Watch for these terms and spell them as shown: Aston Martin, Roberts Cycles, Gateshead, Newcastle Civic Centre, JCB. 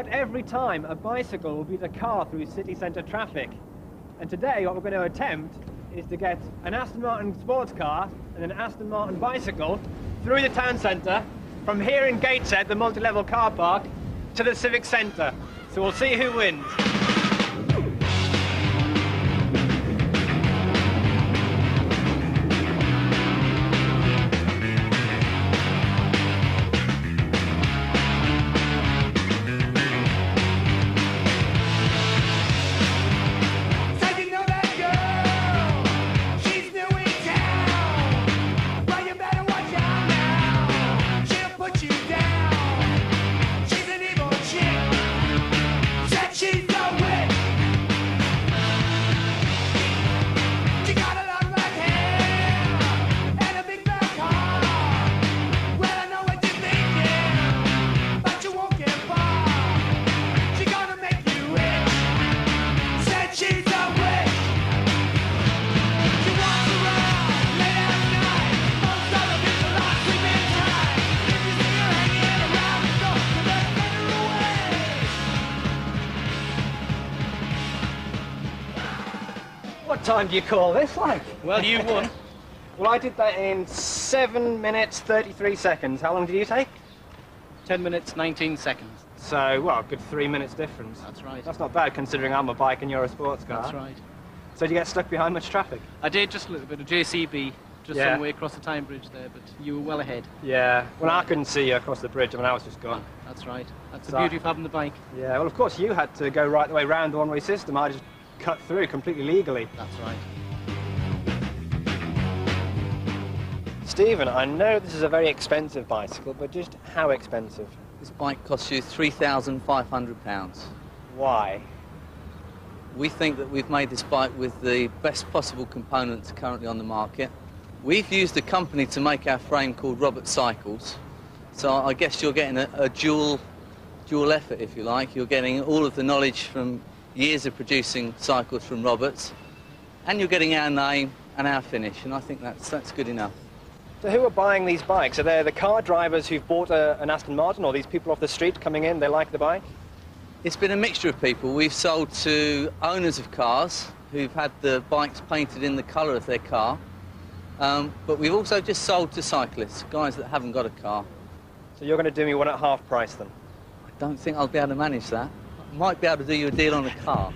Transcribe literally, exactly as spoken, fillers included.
about every time a bicycle will beat a car through city centre traffic. And today what we're going to attempt is to get an Aston Martin sports car and an Aston Martin bicycle through the town centre from here in Gateshead, the multi-level car park, to the civic centre. So we'll see who wins. What time do you call this, like? Well, you won. Well, I did that in seven minutes, thirty-three seconds. How long did you take? ten minutes, nineteen seconds. So, well, a good three minutes difference. That's right. That's not bad, considering I'm a bike and you're a sports car. That's right. So did you get stuck behind much traffic? I did, just a little bit of J C B, just yeah. some way across the time bridge there, but you were well ahead. Yeah. Well, I couldn't see you across the bridge. I mean, I was just gone. That's right. That's so the beauty of having the bike. Yeah, well, of course, you had to go right the way round the one-way system. I just cut through completely legally. That's right. Stephen, I know this is a very expensive bicycle, but just how expensive? This bike costs you three thousand five hundred pounds. Why? We think that we've made this bike with the best possible components currently on the market. We've used a company to make our frame called Roberts Cycles, so I guess you're getting a, a dual, dual effort, if you like. You're getting all of the knowledge from years of producing cycles from Roberts, and you're getting our name and our finish, and I think that's, that's good enough. So who are buying these bikes? Are they the car drivers who've bought a, an Aston Martin, or these people off the street coming in, they like the bike? It's been a mixture of people. We've sold to owners of cars who've had the bikes painted in the colour of their car, um, but we've also just sold to cyclists, guys that haven't got a car. So you're going to do me one at half price then? I don't think I'll be able to manage that. Might be able to do you a deal on a car.